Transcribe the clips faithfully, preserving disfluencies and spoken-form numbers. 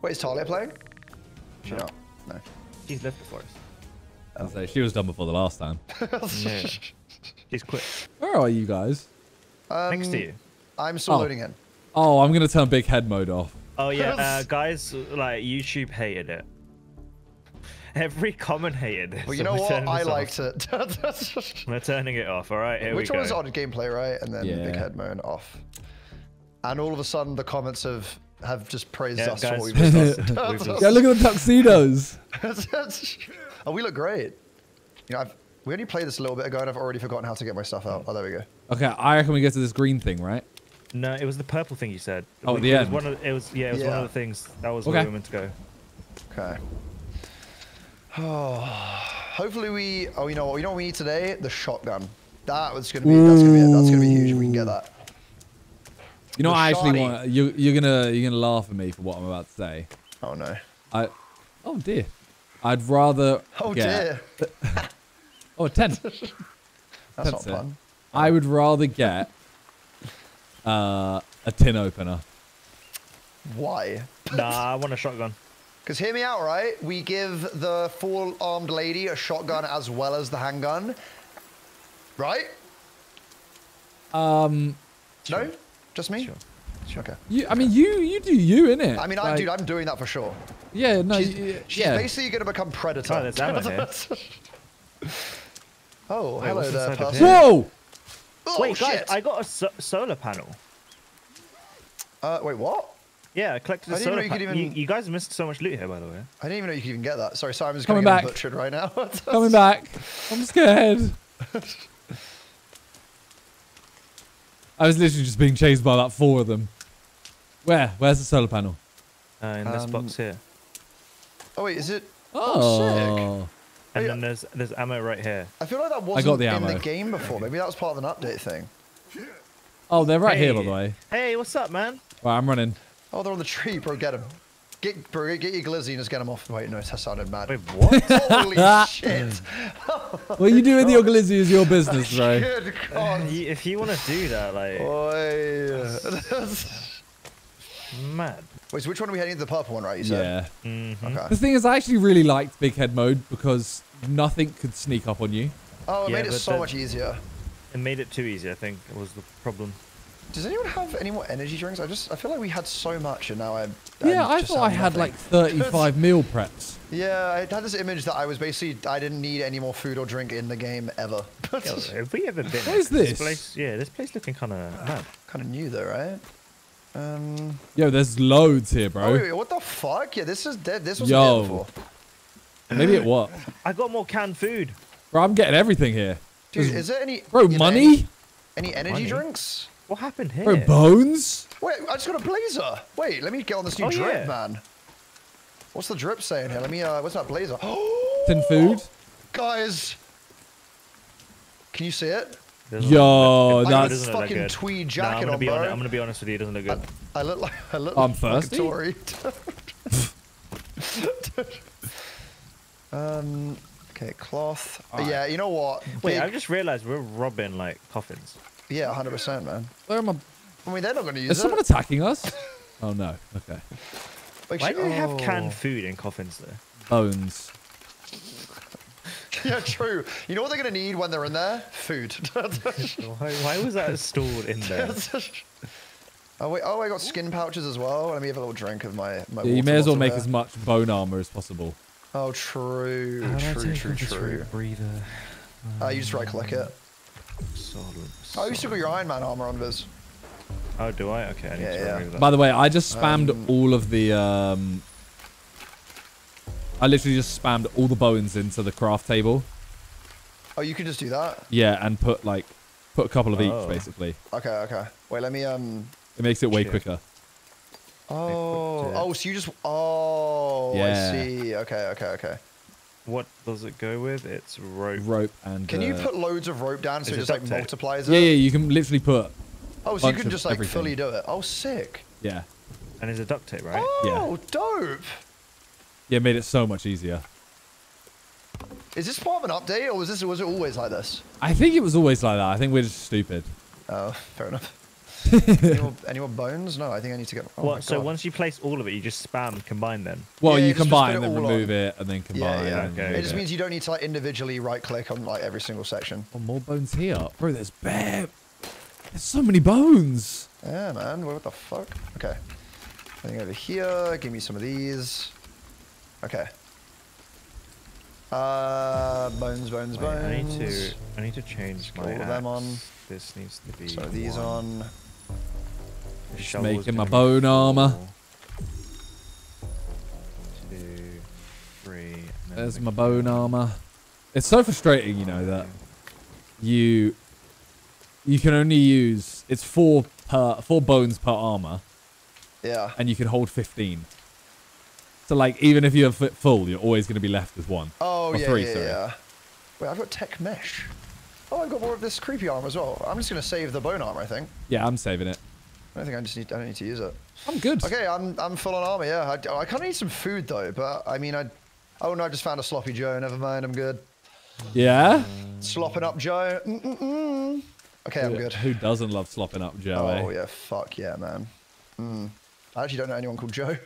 Wait, is Talia playing? She no. not? No. She's left before us. Oh. So she was done before the last time. Yeah. She's quick. Where are you guys? Um, Next to you. I'm still oh. loading in. Oh, I'm going to turn big head mode off. Oh, yeah. Uh, guys, like, YouTube hated it. Every comment hated this. Well, you know so what? I liked off. it. We're turning it off. All right, here Which we go. Which one was on gameplay, right? And then yeah. big head mode off. And all of a sudden, the comments have, have just praised yeah, us guys, for what we've done. Yeah, look at the tuxedos. Oh, we look great. You know, I've, we only played this a little bit ago, and I've already forgotten how to get my stuff out. Oh, there we go. Okay, I reckon we get to this green thing, right? No, it was the purple thing you said. Oh, we, the it end. Was one of, it was, yeah, it was yeah. one of the things. That was okay. where we were meant to go. Okay. Oh, hopefully we... Oh, you know what? You know what we need today? The shotgun. That was gonna be. That's gonna be. That's gonna be huge. If we can get that. You know, the I actually shiny. want. You, you're gonna. You're gonna laugh at me for what I'm about to say. Oh no. I. Oh dear. I'd rather. Oh get, dear. Oh, a ten. That's ten not fun. I would rather get uh, a tin opener. Why? Nah, I want a shotgun. Because hear me out, right? We give the full-armed lady a shotgun as well as the handgun, right? Um, no, sure. just me. Sure. Sure. Okay. You, I mean, you you do you innit? I mean, like, I dude, I'm doing that for sure. Yeah, no. She's, you, she's yeah. basically gonna become predator. Oh, oh hello Wait, there, person. Whoa! Oh, Wait, shit. guys, I got a so solar panel. Uh, wait, what? Yeah, I collected I solar even... you, you guys missed so much loot here, by the way. I didn't even know you could even get that. Sorry, Simon's coming back. Butchered right now. Coming back. I'm scared. I was literally just being chased by like four of them. Where? Where's the solar panel? Uh, in um... this box here. Oh wait, is it? Oh, sick. And wait, then there's there's ammo right here. I feel like that wasn't I got the in ammo. the game before. Maybe that was part of an update thing. Oh, they're right hey. here, by the way. Hey, what's up, man? Right, I'm running. Oh, they're on the tree, bro. Get him. Get, bro, get your glizzy and just get him off. Wait, no, that sounded mad. Wait, what? Holy shit. What you do with your glizzy is your business, bro. Good God. Uh, if you want to do that, like... Boy. That's mad. Wait, so which one are we heading into? The purple one, right? You said? Yeah. Mm-hmm. Okay. The thing is, I actually really liked big head mode because nothing could sneak up on you. Oh, it yeah, made it so much easier. It made it too easy, I think, was the problem. Does anyone have any more energy drinks? I just I feel like we had so much and now I'm... I'm yeah, I thought I had nothing. like thirty-five meal preps. Yeah, I had this image that I was basically... I didn't need any more food or drink in the game ever. Yo, have we ever been... What is this? this place, yeah, this place looking kind of mad. Kind of new though, right? Um. Yo, there's loads here, bro. Oh, wait, wait, what the fuck? Yeah, this is dead. This was Yo. before. Maybe it what? I got more canned food. Bro, I'm getting everything here. Dude, there's, is there any... Bro, money? Know, any, any energy money? drinks? What happened here? Bro, bones? Wait, I just got a blazer. Wait, let me get on this new oh, drip, yeah. man. What's the drip saying here? Let me, uh, what's that blazer? Tin food? Guys. Can you see it? Doesn't Yo, that's... I got this fucking good. tweed jacket no, I'm gonna on, bro. I'm gonna be honest with you, it doesn't look good. I, I look like... I look I'm like thirsty. a Tory. um, okay, cloth. Right. Yeah, you know what? Wait, Big... I just realized we're robbing, like, coffins. Yeah, one hundred percent, man. Where am I? I mean, they're not going to use it. Is someone attacking us? Oh, no. Okay. Like, Why do you oh. have canned food in coffins, though? Bones. Yeah, true. You know what they're going to need when they're in there? Food. why, why was that stored in there? oh, wait. Oh, I got skin pouches as well. Let me have a little drink of my, my yeah, water. You may as well make there. as much bone armor as possible. Oh, true. Oh, true, true, true. Breather. Um, uh, you just right-click it. Solid, solid. Oh, you still got your Iron Man armor on, Viz. Oh, do I? Okay, I need yeah, to remember yeah. that. By the way, I just spammed um, all of the... Um, I literally just spammed all the bones into the craft table. Oh, you can just do that? Yeah, and put like... Put a couple of oh. each, basically. Okay, okay. Wait, let me... um. It makes it way shit. quicker. Oh, oh, so you just... Oh, yeah. I see. Okay, okay, okay. What does it go with? It's rope. Rope and Can uh, you put loads of rope down so it just like tape? multiplies it? Yeah, yeah, you can literally put Oh, so you can just like everything. fully do it. Oh, sick. Yeah. And it's a duct tape, right? Oh, yeah. dope. Yeah, made it so much easier. Is this part of an update or was this was it always like this? I think it was always like that. I think we're just stupid. Oh, fair enough. Any more, any more bones? No, I think I need to get. Oh what, so God. Once you place all of it, you just spam combine them. Well, yeah, you combine and then remove on. it and then combine. Yeah, yeah. And okay, it just it. means you don't need to like individually right-click on like every single section. Oh, more bones here, bro. There's bare. There's so many bones. Yeah, man. What the fuck? Okay. I think over here. Give me some of these. Okay. Uh, bones, bones, Wait, bones. I need to. I need to change my. All of them on. This needs to be. So one. These on. Just making my bone armor. Two, three. There's my bone armor. It's so frustrating, you know, that you you can only use it's four per four bones per armor. Yeah. And you can hold fifteen. So like, even if you're full, you're always going to be left with one. Oh yeah, three, yeah, sorry. yeah. Wait, I've got tech mesh. Oh, I've got more of this creepy armor as well. I'm just going to save the bone armor, I think. Yeah, I'm saving it. I don't think I just need. I don't need to use it. I'm good. Okay, I'm I'm full on armor. Yeah, I, I kind of need some food though. But I mean, I oh no, I just found a sloppy Joe. Never mind, I'm good. Yeah. Slopping up Joe. Mm -mm -mm. Okay, Dude, I'm good. Who doesn't love slopping up Joe? Oh eh? yeah, fuck yeah, man. Mm. I actually don't know anyone called Joe.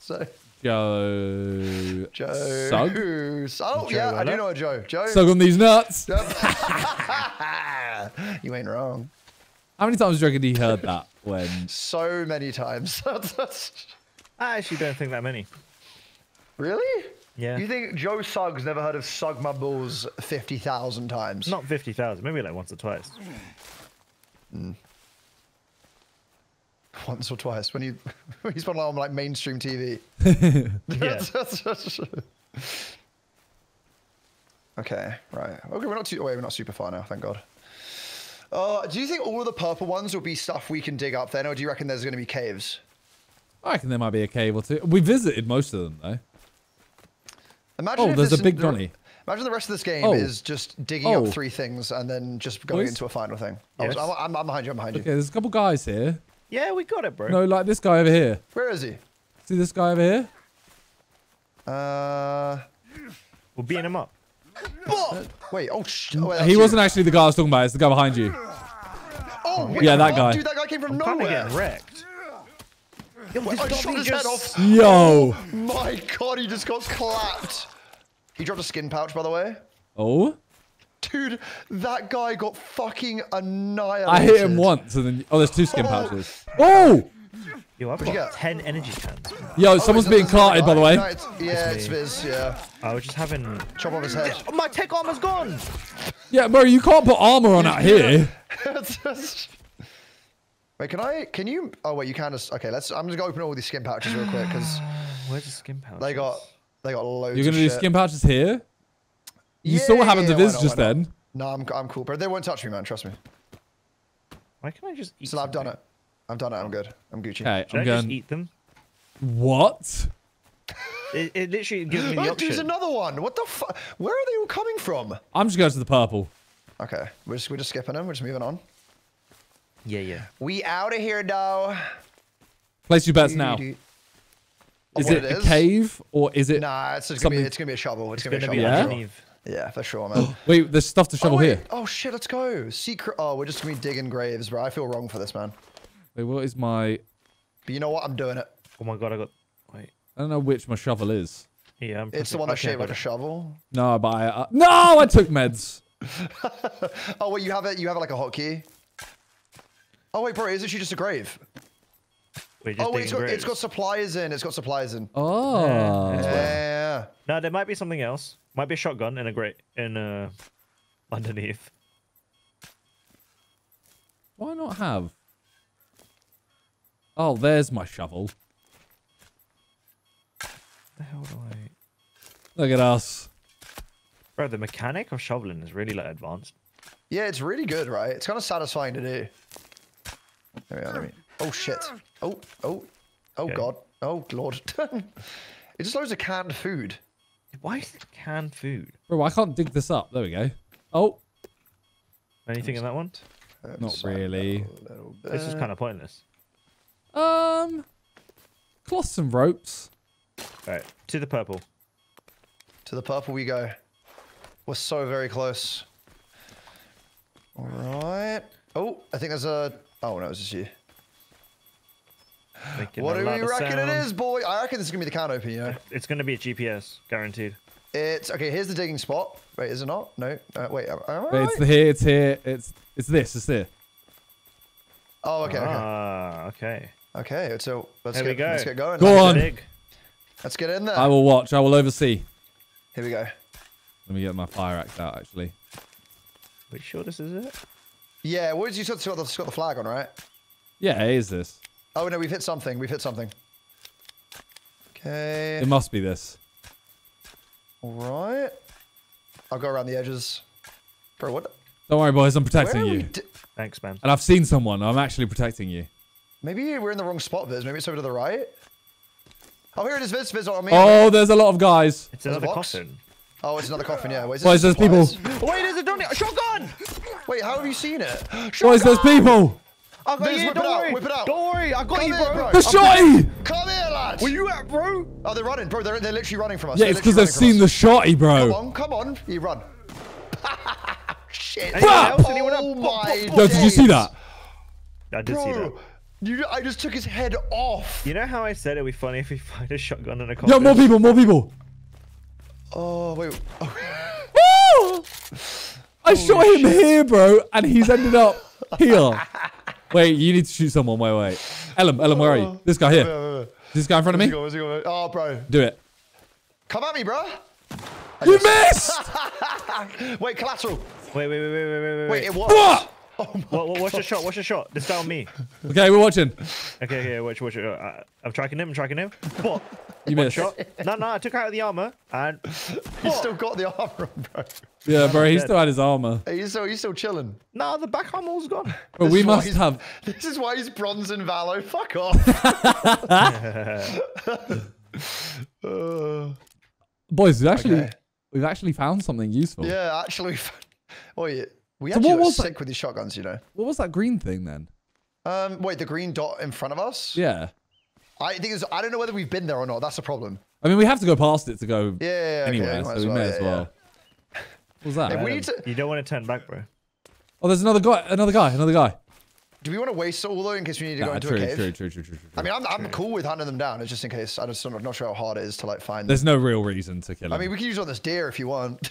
so. Joe. Joe. Sugg? Oh, Joe yeah, I do know a Joe. Joe. Sugg on these nuts. You ain't wrong. How many times do you reckon he heard that? When? So many times. I actually don't think that many. Really? Yeah. You think Joe Sugg's never heard of Sugg my balls fifty thousand times? Not fifty thousand, maybe like once or twice. Mm. Once or twice when you when he's been on like mainstream T V. Yeah. Okay, right. Okay, we're not too. Oh, wait, we're not super far now. Thank God. Uh, do you think all of the purple ones will be stuff we can dig up then, or do you reckon there's going to be caves? I reckon there might be a cave or two. We visited most of them, though. Imagine oh, there's a big Donny. Imagine the rest of this game oh. is just digging oh. up three things and then just going Boys? into a final thing. Yes. I was, I'm, I'm behind you, I'm behind you. Okay, there's a couple guys here. Yeah, we got it, bro. No, like this guy over here. Where is he? See this guy over here? Uh, We're beating him up. What? Wait, oh sh! Oh, wait, he wasn't you. actually the guy I was talking about. It's the guy behind you. Oh, wait, yeah, that oh, guy. Dude, that guy came from I'm nowhere. Getting wrecked. Yo, wait, I shot his just... head off. Yo! Oh, my God, he just got clapped. He dropped a skin pouch, by the way. Oh. Dude, that guy got fucking annihilated. I hit him once, and then oh, there's two skin pouches. Oh. oh! Yo, I've What'd got ten energy cans. Yo, oh, someone's being carted, by the way. No, it's, yeah, it's Viz, yeah. I was just having... Chop off his head. Yeah, my tech armor's gone! Yeah, bro, you can't put armor on out here. Wait, can I... Can you... Oh, wait, you can just... Okay, let's... I'm just going to open all these skin pouches real quick, because... Where's the skin pouches? They got... They got loads You're going to do shit. skin pouches here? You yeah, saw what happened yeah, to Viz just then. No, I'm, I'm cool, bro. They won't touch me, man. Trust me. Why can't I just eat So something? I've done it. I've done it. I'm good. I'm Gucci. Okay, Should I'm I going... just eat them? What? It, it literally gives me the oh, option. There's another one. What the fuck? Where are they all coming from? I'm just going to the purple. Okay. We're just, we're just skipping them. We're just moving on. Yeah, yeah. We out of here, though. Place your bets now. Do, do. Oh, is it, it is? a cave or is it Nah, it's going to be a shovel. It's, it's going to be a shovel. Yeah? Yeah, for sure, man. Wait, there's stuff to shovel oh, here. Oh, shit. Let's go. Secret. Oh, we're just going to be digging graves, bro. I feel wrong for this, man. Wait, what is my... But you know what? I'm doing it. Oh my God, I got... Wait. I don't know which my shovel is. Yeah, I'm It's the one that's shaped like a shovel? No, but I... Uh... No, I took meds! Oh, wait, you have it You have it like a hotkey? Oh, wait, bro, is it just a grave? Wait, just oh, wait, it's got, it's got supplies in. It's got supplies in. Oh. Yeah, yeah, yeah. No, there might be something else. Might be a shotgun in a grave... In, uh... underneath. Why not have... Oh, there's my shovel. The hell do I... Look at us. Bro, the mechanic of shoveling is really like advanced. Yeah, it's really good, right? It's kind of satisfying to do. There we are, let me... Oh, shit. Oh, oh. Oh, okay. God. Oh, Lord. It's just loads of canned food. Why is it canned food? Bro, I can't dig this up. There we go. Oh. Anything in that one? I'm Not really. This is kind of pointless. Um, cloths and ropes. All right, to the purple. To the purple we go. We're so very close. All right. Oh, I think there's a Oh, no, it was just you. Making what do you reckon sound. It is, boy? I reckon this is going to be the can opener, you know? It's going to be a G P S, guaranteed. It's... Okay, here's the digging spot. Wait, is it not? No. Uh, wait, am I right? It's here, it's here. It's it's this, it's there. Oh, okay, ah, okay. Okay. Okay, so let's, get, we go. let's get going. Go on. Big. Let's get in there. I will watch. I will oversee. Here we go. Let me get my fire axe out, actually. Are you sure this is it? Yeah, what did you say? It's got the flag on, right? Yeah, it is this. Oh, no, we've hit something. We've hit something. Okay. It must be this. All right. I'll go around the edges. Bro, what? Don't worry, boys. I'm protecting you. Thanks, man. And I've seen someone. I'm actually protecting you. Maybe we're in the wrong spot, Viz. Maybe it's over to the right. Oh, here it is, Viz. Viz on me. Oh, there's a lot of guys. It's another coffin. Oh, it's another coffin, yeah. Wait, boys, there's people. Wait, there's a donut. Shotgun! Wait, how have you seen it? Shotgun! Boys, there's people. I've got you. Whip it out. Whip it out. Don't worry. I've got you, bro. The shotty! Come here, lads. Where you at, bro? Oh, they're running, bro. They're, they're literally running from us. Yeah, it's because they've seen the shotty, bro. Come on, come on. You run. Shit. Oh, my God. No, did you see that? I did see that. You, I just took his head off. You know how I said it would be funny if we find a shotgun and a coffin? Yeah, more people, more people. Oh, wait. Oh. I Holy shot him shit. here, bro, and he's ended up here. Wait, you need to shoot someone. Wait, wait. Ellum, Ellum, where are you? This guy here. Wait, wait, wait. Is this guy in front of me? Where's he going? Where's he going? Oh, bro. Do it. Come at me, bro. I you guess. missed! Wait, collateral. Wait, wait, wait, wait, wait, wait. Wait, it was. What? Oh what, what, watch the shot, watch the shot. This down me. Okay, we're watching. Okay, okay, watch, watch. Uh, I'm tracking him, I'm tracking him. What? You missed. Shot. No, no, I took out the armor. And he's still got the armor on, bro. Yeah, bro, he still had his armor. He's still, he's still chilling. No, the back armor's gone. But this we must have. This is why he's bronze and Valor. Fuck off. uh, Boys, we've actually, okay. we've actually found something useful. Yeah, actually. Oh, yeah. We so actually were sick that? with these shotguns, you know. What was that green thing then? Um, wait, the green dot in front of us? Yeah. I think it's, I don't know whether we've been there or not. That's the problem. I mean, we have to go past it to go yeah, yeah, yeah, anywhere, okay, so well, we may yeah, as well. Yeah. What was that? Hey, we need to... You don't want to turn back, bro. Oh, there's another guy, another guy, another guy. Do we want to waste all though in case we need to nah, go into true, a cave? True, true, true, true, true. I mean, I'm, I'm cool with hunting them down. It's just in case. I just, I'm not sure how hard it is to like find There's them. no real reason to kill them. I mean, we can use all this deer if you want.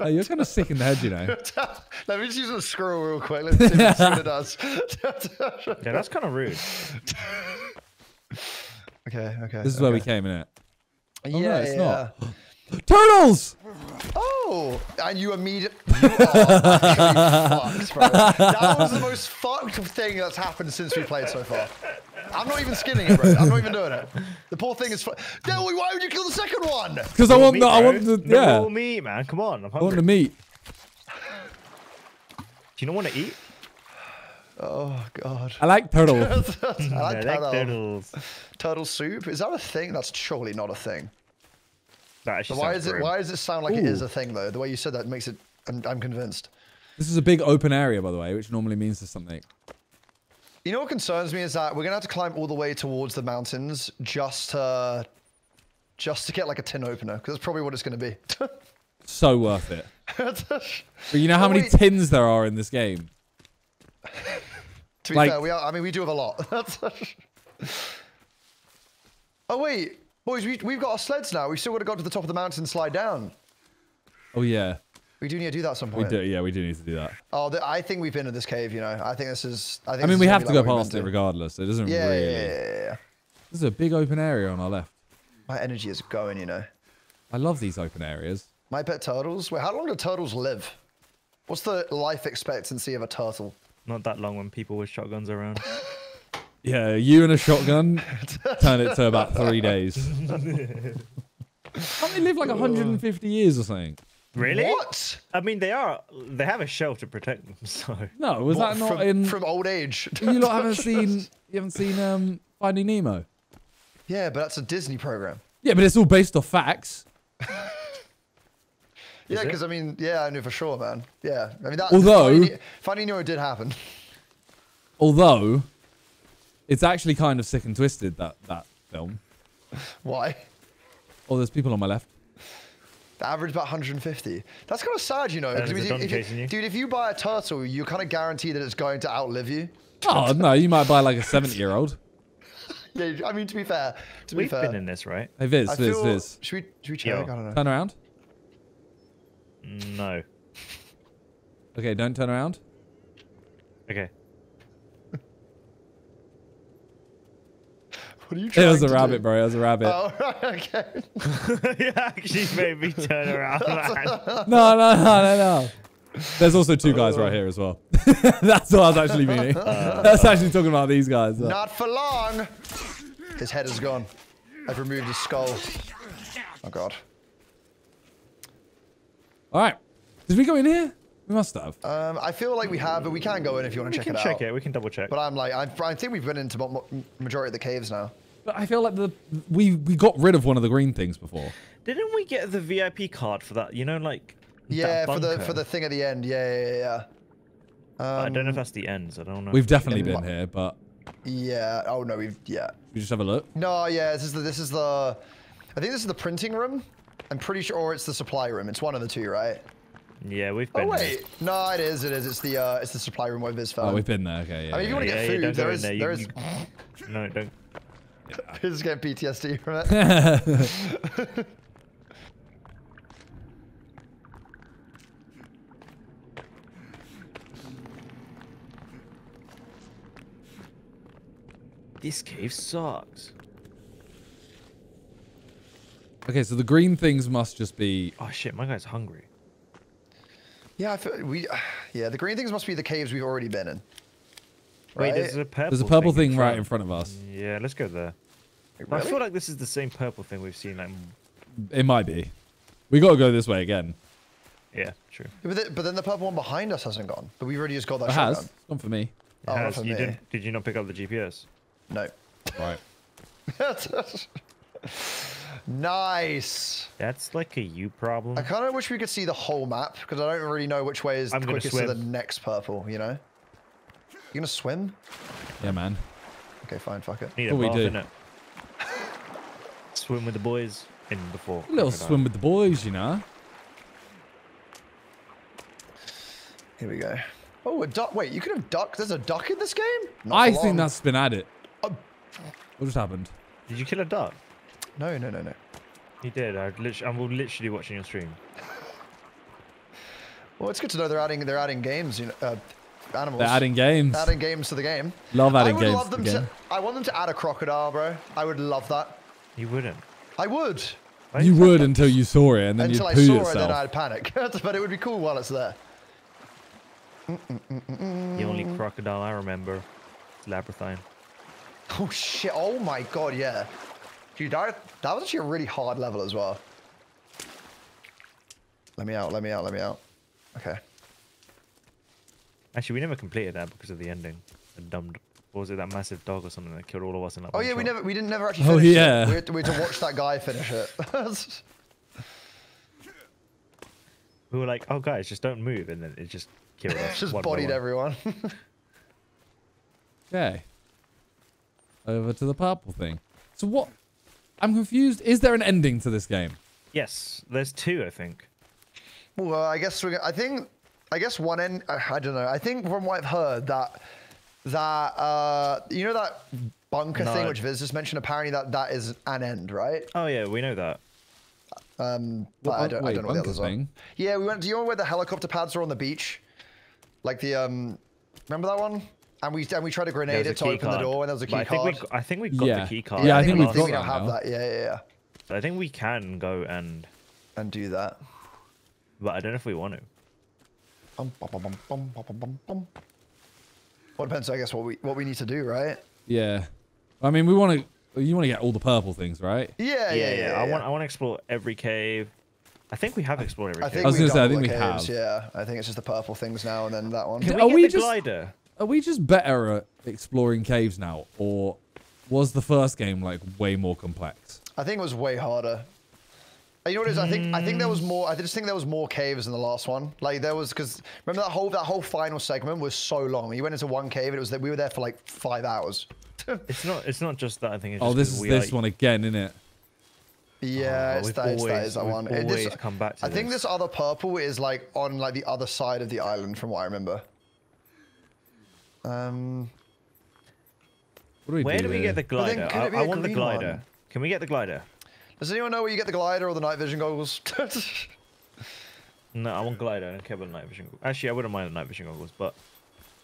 Oh, you're kind of sick in the head, you know. Let me just use a squirrel real quick. Let's see what it does. Yeah, that's kind of rude. Okay, okay. This is okay. where we came in it. Oh, yeah, no, it's yeah. not. Turtles! Oh, and you immediately. You are fucked, bro. That was the most fucked thing that's happened since we played so far. I'm not even skinning it, bro. I'm not even doing it. The poor thing is. No, why would you kill the second one? Because I want meat, the. I want the. Yeah. No more meat, man. Come on. I'm hungry. I want the meat. Do you not want to eat? Oh God. I like turtles. I like, I like turtles. Turtle soup. Is that a thing? That's surely not a thing. That actually why is grim. it? Why does it sound like Ooh. it is a thing though? The way you said that makes it. I'm, I'm convinced. This is a big open area, by the way, which normally means there's something. You know what concerns me is that we're gonna have to climb all the way towards the mountains just to, just to get like a tin opener, because that's probably what it's gonna be. So worth it. But you know how but many we... tins there are in this game? To be like... fair, we are. I mean, we do have a lot. Oh wait, boys, we, we've got our sleds now. We've still got to go to the top of the mountain and slide down. Oh yeah. We do need to do that at some point. We do, yeah, we do need to do that. Oh, the, I think we've been in this cave, you know. I think this is... I, think I mean, we have to like go past it regardless. It doesn't yeah, really... Yeah, yeah, yeah, yeah. This is a big open area on our left. My energy is going, you know. I love these open areas. My pet turtles? Wait, how long do turtles live? What's the life expectancy of a turtle? Not that long when people with shotguns are around. Yeah, you and a shotgun, turn it to about three days. Can't they live like a hundred and fifty years or something? Really? What? I mean, they are. They have a shell to protect them. So no, was what, that not from, in from old age? You lot haven't seen. You haven't seen um, Finding Nemo. Yeah, but that's a Disney program. Yeah, but it's all based off facts. Yeah, because I mean, yeah, I knew for sure, man. Yeah, I mean that. Although Finding, Finding Nemo did happen. Although, it's actually kind of sick and twisted that that film. Why? Oh, there's people on my left. The average about one hundred fifty. That's kind of sad, you know. If, if, you. Dude, if you buy a turtle, you kind of guarantee that it's going to outlive you. Oh, no, you might buy like a seventy-year-old. Yeah, I mean, to be fair. To We've be fair. been in this, right? Hey, Viz, I Viz, feel, Viz. Should we, should we check? I don't know. Turn around? No. Okay, don't turn around. Okay. What are you trying to do? It was a rabbit, bro. It was a rabbit. Oh, right, okay. You actually made me turn around, man. No, no, no, no, no. There's also two guys right here as well. That's what I was actually meaning. Uh, That's actually talking about these guys. Though. Not for long. His head is gone. I've removed his skull. Oh, God. All right. Did we go in here? We must have. Um, I feel like we have, but we can go in if you want to check it out. We can check it. We can double check. But I'm like, I, I think we've been into majority of the caves now. But I feel like the we we got rid of one of the green things before. Didn't we get the V I P card for that? You know, like yeah, for the for the thing at the end. Yeah, yeah, yeah. Um, I don't know if that's the end. So I don't know. We've definitely been here, but yeah. Oh no, we've yeah. We just have a look. No, yeah. This is the this is the. I think this is the printing room. I'm pretty sure, or it's the supply room. It's one of the two, right? Yeah, we've been. Oh wait, here. no, it is, it is. It's the uh, it's the supply room where Viz found. Oh, we've been there. Okay, yeah. I mean, if you want to yeah, get yeah, food, there is, there, there is. You... No, don't. Viz is getting P T S D from it. This cave sucks. Okay, so the green things must just be. Oh shit, my guy's hungry. Yeah, I feel we. Yeah, the green things must be the caves we've already been in. Right? Wait, there's a purple. There's a purple thing, thing right in front of us. Yeah, let's go there. Really? I feel like this is the same purple thing we've seen. Like, it might be. We gotta go this way again. Yeah, true. Yeah, but, the, but then the purple one behind us hasn't gone. But we've already just got that. It shotgun. has. It's gone for me. It oh, has. Not for you me. Didn't, did you not pick up the G P S? No. Right. Nice. That's like a you problem. I kind of wish we could see the whole map because I don't really know which way is the quickest to the next purple, you know? You gonna swim? Yeah, man. Okay, fine, fuck it. Need a bath, innit? Swim with the boys in before. A little swim with the boys, you know? Here we go. Oh, a duck. Wait, you could have duck. There's a duck in this game? Not I think that's been added. Uh, what just happened? Did you kill a duck? No, no, no, no. You did. I literally, I'm literally watching your stream. Well, it's good to know they're adding. They're adding games. You know, uh, animals. They're adding games. Adding games to the game. Love adding I would games. Love them to the to, I want them to add a crocodile, bro. I would love that. You wouldn't. I would. Why you would until you saw it, and then until you'd poo yourself. Until I saw it, then I'd panic. But it would be cool while it's there. Mm -mm -mm -mm -mm. The only crocodile I remember, is Labyrinthine. Oh shit! Oh my god! Yeah. Dude, that, that was actually a really hard level as well. Let me out, let me out, let me out. Okay. Actually, we never completed that because of the ending. The dumb, what was it, that massive dog or something that killed all of us in that Oh yeah, shot. we never, we didn't never actually finish it. Oh yeah. It. We, had to, we had to watch that guy finish it. We were like, oh guys, just don't move. And then it just killed us. Just one bodied one. everyone. Okay. Over to the purple thing. So what? I'm confused. Is there an ending to this game? Yes, there's two, I think. Well, I guess we're, I think I guess one end. I don't know. I think from what I've heard that that uh, you know that bunker no. thing which Viz just mentioned. Apparently, that that is an end, right? Oh yeah, we know that. Um, but well, I don't. Wait, I don't know what the other thing. Are. Yeah, we went. Do you know where the helicopter pads are on the beach? Like the um, remember that one? And we and we tried to grenade it to open card. the door, and there was a key I card. Think we, I think we got yeah. the key card. Yeah, I think, I think we, we don't have now. that. Yeah, yeah, yeah. So I think we can go and and do that, but I don't know if we want to. Bum, bum, bum, bum, bum, bum, bum. Well, it depends, I guess, what we what we need to do, right? Yeah, I mean, we want to. You want to get all the purple things, right? Yeah, yeah, yeah. yeah, yeah, yeah. I want I want to explore every cave. I think we have explored every I cave. Think I was going to say, I think we caves. have. Yeah, I think it's just the purple things now, and then that one. Can we Are get we the just... glider? Are we just better at exploring caves now, or was the first game like way more complex? I think it was way harder. You know what it is? I think I think there was more. I just think there was more caves in the last one. Like there was because remember that whole that whole final segment was so long. You went into one cave and it was that we were there for like five hours. It's not. It's not just that. I think. It's just oh, this is this like, one again, isn't it? Yeah, oh, it's, that, always, it's that is that one. It just, come back to I this. think this other purple is like on like the other side of the island from what I remember. Um, what do we where do, do we get the glider? I, I want the glider. One? Can we get the glider? Does anyone know where you get the glider or the night vision goggles? No, I want glider. I don't care about the night vision goggles. Actually, I wouldn't mind the night vision goggles, but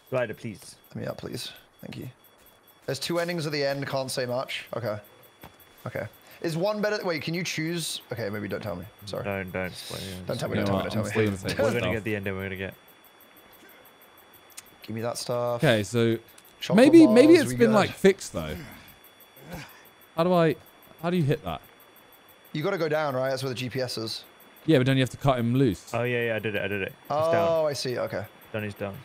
glider, please. Let me up, please. Thank you. There's two endings at the end. Can't say much. Okay. Okay. Is one better? Wait, can you choose? Okay, maybe don't tell me. Sorry. Don't, don't. Spoil, yeah. Don't tell me, don't tell me, don't tell me. Don't tell me. We're going to get the end, and we're going to get. Give me that stuff. Okay, so Chocolate maybe bars, maybe it's been good. like fixed though. How do I, how do you hit that? You got to go down, right? That's where the G P S is. Yeah, but don't you have to cut him loose? Oh yeah, yeah, I did it, I did it. It's oh, down. I see. Okay. Donny's down.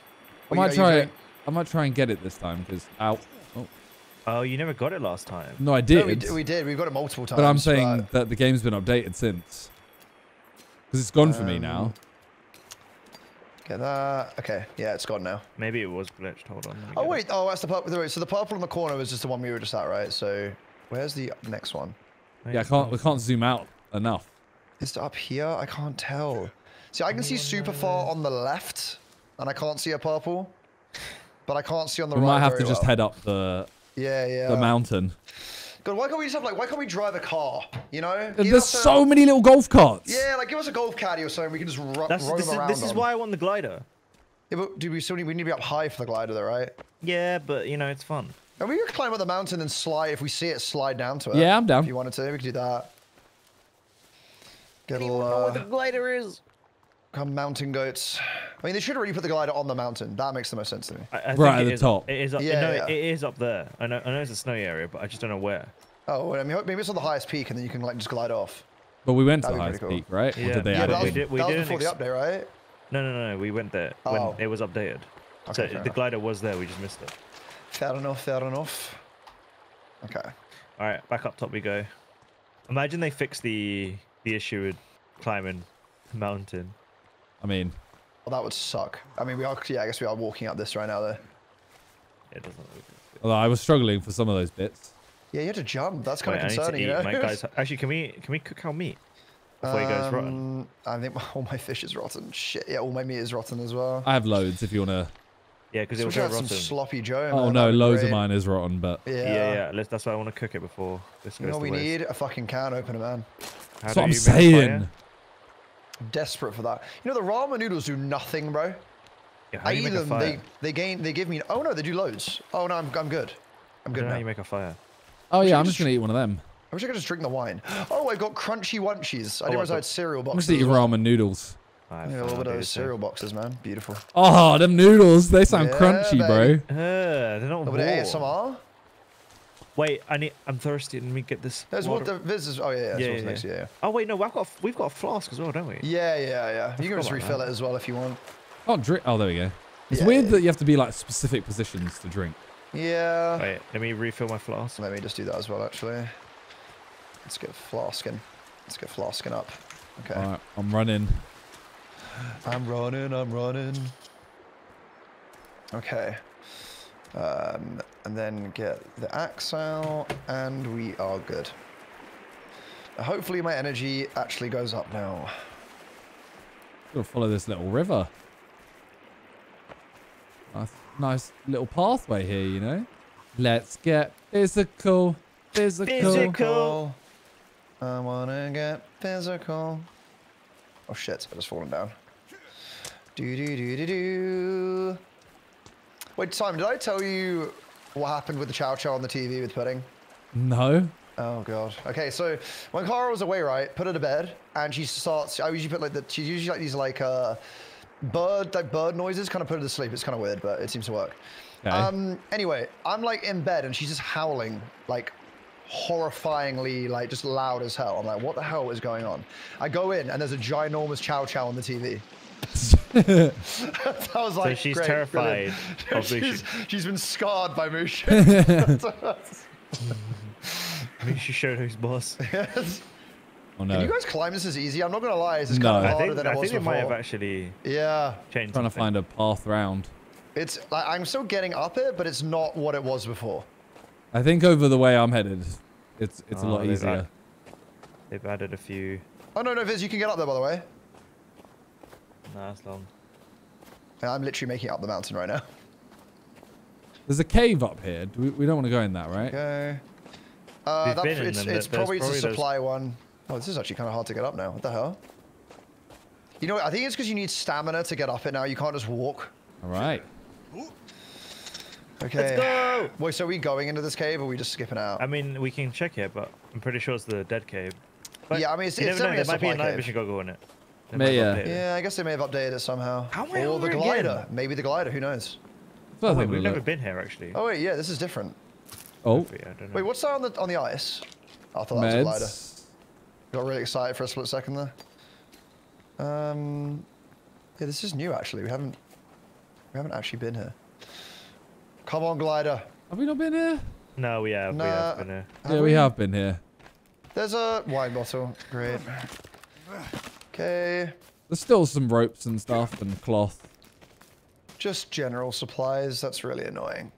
I might try it. I might try and get it this time because out. Oh, you never got it last time. No, I did. No, we, did we did. We've got it multiple times. But I'm saying but... that the game's been updated since. Because it's gone um, for me now. Get that. Okay. Yeah, it's gone now. Maybe it was glitched. Hold on. Oh, wait. It. Oh, that's the purple. So the purple in the corner was just the one we were just at, right? So where's the next one? Yeah, I can't, we can't zoom out enough. Is it up here? I can't tell. See, I can oh, see super no. far on the left, and I can't see a purple. But I can't see on the we right. We might have to well. just head up the... Yeah, yeah. The mountain. God, why can't we just have like? Why can't we drive a car? You know, give there's so a, many little golf carts. Yeah, like give us a golf caddy or something. We can just ro That's, roam this around. Is, this on. is why I want the glider. Yeah, but do we still need? We need to be up high for the glider, though, right? Yeah, but you know, it's fun. And we could climb up the mountain and slide. If we see it, slide down to it. Yeah, I'm down. If you wanted to, we could do that. Get a little. I don't know what the glider is. Come mountain goats. I mean, they should already put the glider on the mountain. That makes the most sense to me. I, I right at the top. Up, it is up. Yeah, no, yeah. It is up there. I know. I know it's a snowy area, but I just don't know where. Oh, I mean, maybe it's on the highest peak, and then you can like just glide off. But we went That'd to the highest cool. peak, right? Yeah. Or did they yeah, add that was, we did. We that was before the update, right? No, no, no, no. We went there when oh. it was updated. Okay, so the enough. glider was there. We just missed it. Fair enough. Fair enough. Okay. All right, back up top we go. Imagine they fixed the the issue with climbing the mountain. I mean, well, that would suck. I mean, we are. Yeah, I guess we are walking up this right now, though. It doesn't look good. Although I was struggling for some of those bits. Yeah, you had to jump. That's kind Wait, of concerning, you know. My guys, actually, can we can we cook our meat before um, it goes rotten? I think all my fish is rotten. Shit. Yeah, all my meat is rotten as well. I have loads. If you wanna. Yeah, because it was rotten. Some sloppy Joe. Oh man, no, loads great. of mine is rotten, but. Yeah, yeah. yeah. Let's, that's why I want to cook it before this goes. You know what we waste. need? A fucking can opener, man. How that's what I'm saying. Desperate for that. You know, the ramen noodles do nothing, bro. Yeah, I eat them. They they gain. They give me. Oh no, they do loads. Oh no, I'm I'm good. I'm good now. How you make a fire? Oh yeah, I'm just gonna eat one of them. I wish I could just drink the wine. Oh, I got crunchy wunchies. I didn't realize I had cereal boxes. I'm just eating ramen noodles. I yeah, a little bit of those cereal boxes, man. Beautiful. Oh, them noodles. They sound yeah, crunchy, babe. bro. Uh, they're not. A bit of A S M R. Wait, I need. I'm thirsty. Let me get this. There's water. What the Viz is. Oh yeah, yeah. Yeah, yeah, next, yeah. yeah. Oh wait, no. We've got a, we've got a flask as well, don't we? Yeah, yeah, yeah. I you can just refill that. it as well if you want. Oh, drink. Oh, there we go. It's yeah, weird yeah. that you have to be like specific positions to drink. Yeah. Wait, let me refill my flask. Let me just do that as well, actually. Let's get flasking. Let's get flasking up. Okay. All right, I'm running. I'm running. I'm running. Okay. Um, and then get the axe out, and we are good. Now hopefully my energy actually goes up now. Gotta follow this little river. Nice, nice little pathway here, you know. Let's get physical, physical. Physical. I wanna get physical. Oh shit! I just fallen down. Do do do do do. Wait, Simon, did I tell you what happened with the chow chow on the T V with Pudding? No. Oh, God. Okay, so when Clara was away, right, put her to bed, and she starts, I usually put like the, she's usually like these like uh, bird, like bird noises, kind of put her to sleep. It's kind of weird, but it seems to work. Okay. Um, anyway, I'm like in bed, and she's just howling, like horrifyingly, like just loud as hell. I'm like, what the hell is going on? I go in, and there's a ginormous chow chow on the T V. I was like, so she's great, terrified of she's, she's been scarred by Mushu. Mushu showed who's boss. Yes. Oh no. Can you guys climb this as easy? I'm not going to lie. This is no. kind of harder I think, than I it was think before. I think it might have actually yeah. changed. Trying something. to find a path round. It's, like, I'm still getting up it, but it's not what it was before. I think over the way I'm headed, it's it's oh, a lot easier. That. They've added a few. Oh no, no, Viz, you can get up there, by the way. No, that's long. I'm literally making it up the mountain right now. There's a cave up here. Do we, we don't want to go in that, right? Okay. Uh, that's, it's them, it's probably, probably the supply those... one. Oh, this is actually kind of hard to get up now. What the hell? You know, I think it's because you need stamina to get up it now. You can't just walk. All right. Okay. Let's go! Wait, so are we going into this cave or are we just skipping out? I mean, we can check it, but I'm pretty sure it's the dead cave. But yeah, I mean, it's, it's definitely a supply cave. There might be a night vision goggles in it. May, yeah. yeah, I guess they may have updated it somehow. How am I or the glider. Again? Maybe the glider, who knows? Oh, wait, we've never been here, actually. Oh, wait, yeah, this is different. Oh. I don't know. Wait, what's that on the, on the ice? I thought that Meds. was a glider. Got really excited for a split second there. Um, yeah, this is new, actually. We haven't, we haven't actually been here. Come on, glider. Have we not been here? No, we have. Nah. We have been here. Have yeah, we, we have been here. There's a wine bottle. Great. Okay. There's still some ropes and stuff and cloth. Just general supplies. That's really annoying.